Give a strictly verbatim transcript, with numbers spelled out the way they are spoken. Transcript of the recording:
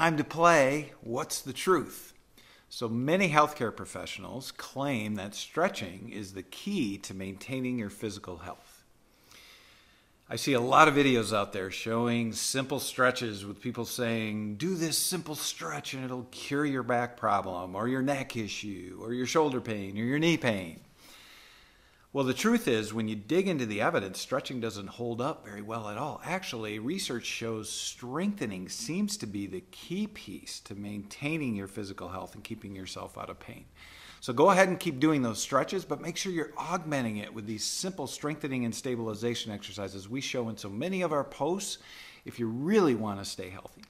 time to play, what's the truth? So many healthcare professionals claim that stretching is the key to maintaining your physical health. I see a lot of videos out there showing simple stretches with people saying, do this simple stretch and it'll cure your back problem or your neck issue or your shoulder pain or your knee pain. Well, the truth is, when you dig into the evidence, stretching doesn't hold up very well at all. Actually, research shows strengthening seems to be the key piece to maintaining your physical health and keeping yourself out of pain. So go ahead and keep doing those stretches, but make sure you're augmenting it with these simple strengthening and stabilization exercises we show in so many of our posts if you really want to stay healthy.